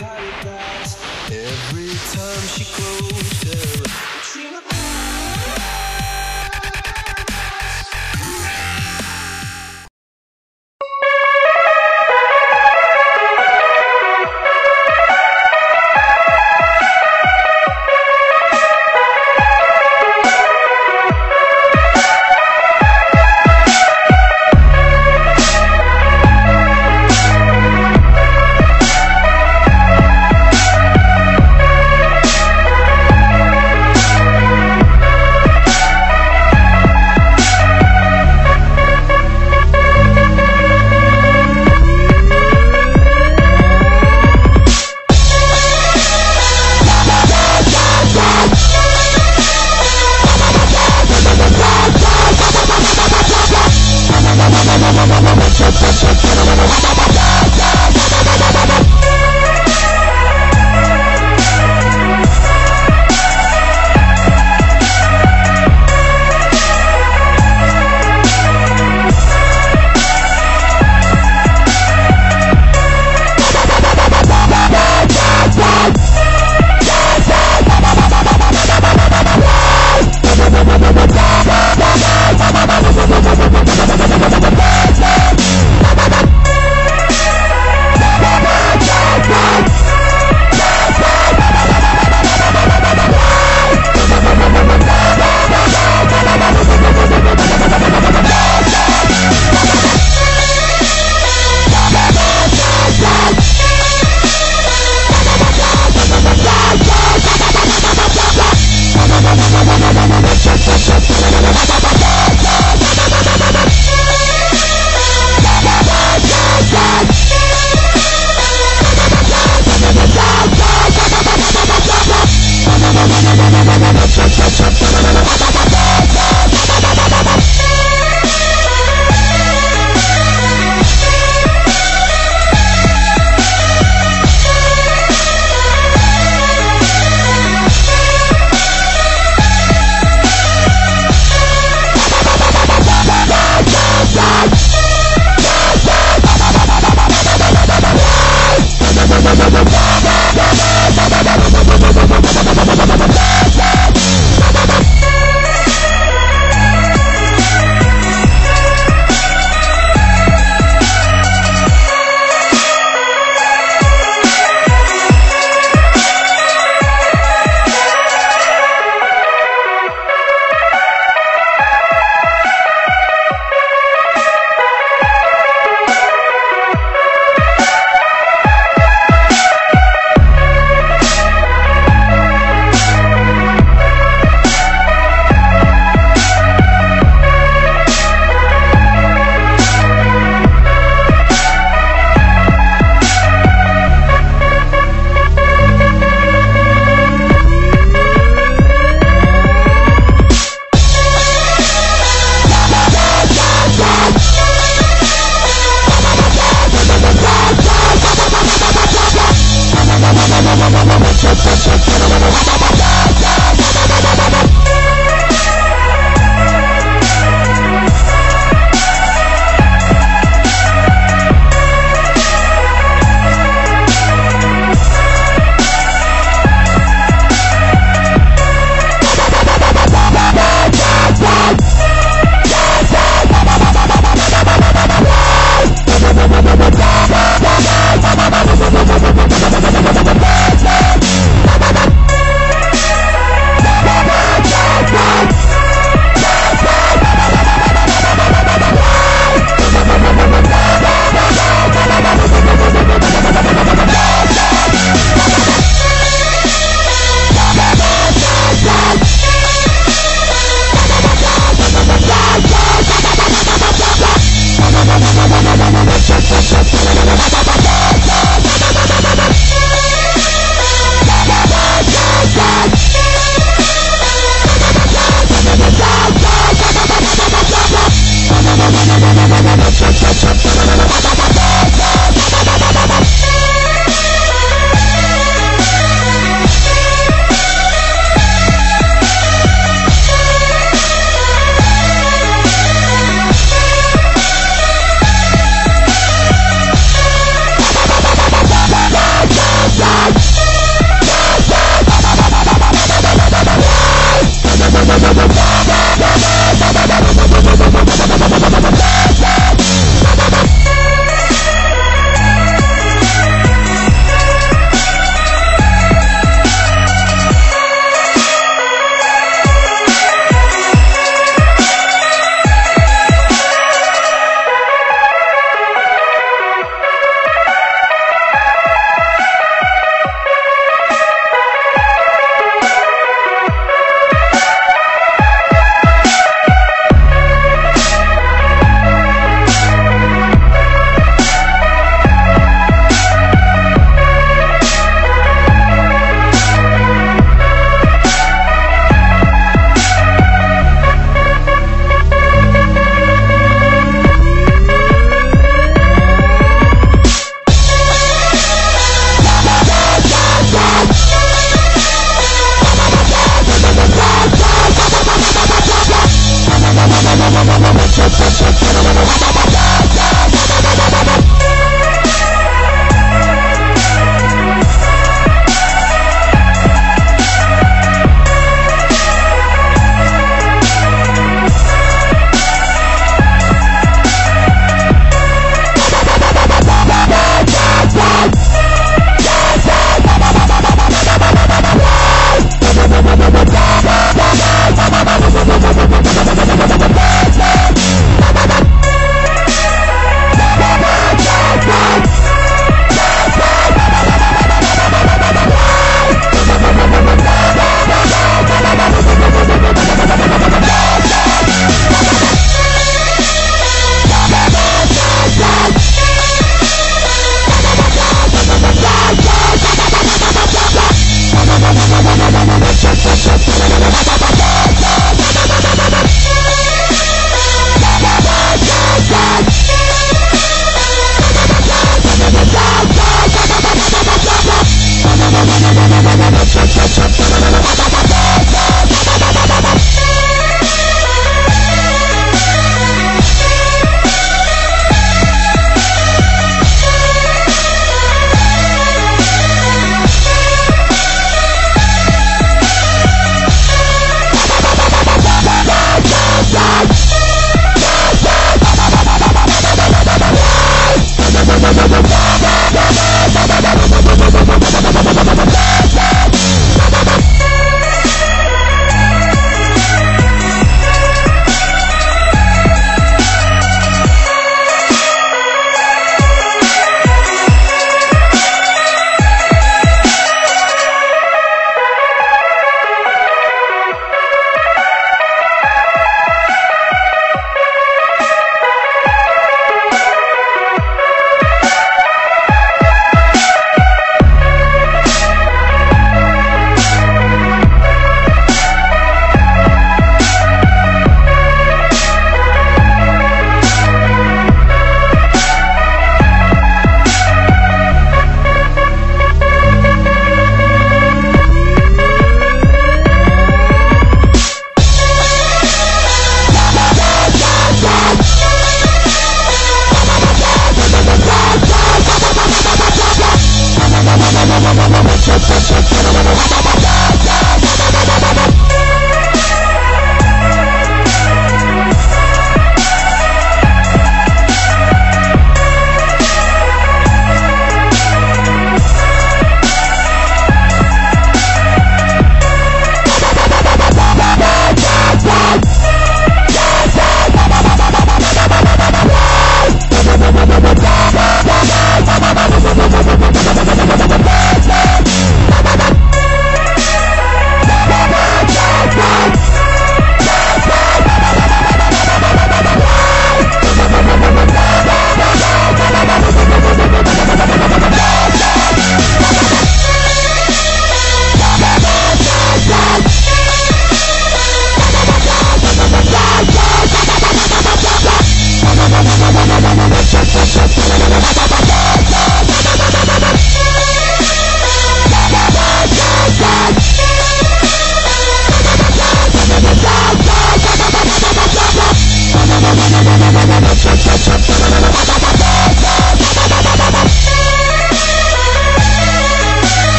Every time she closed her eyes.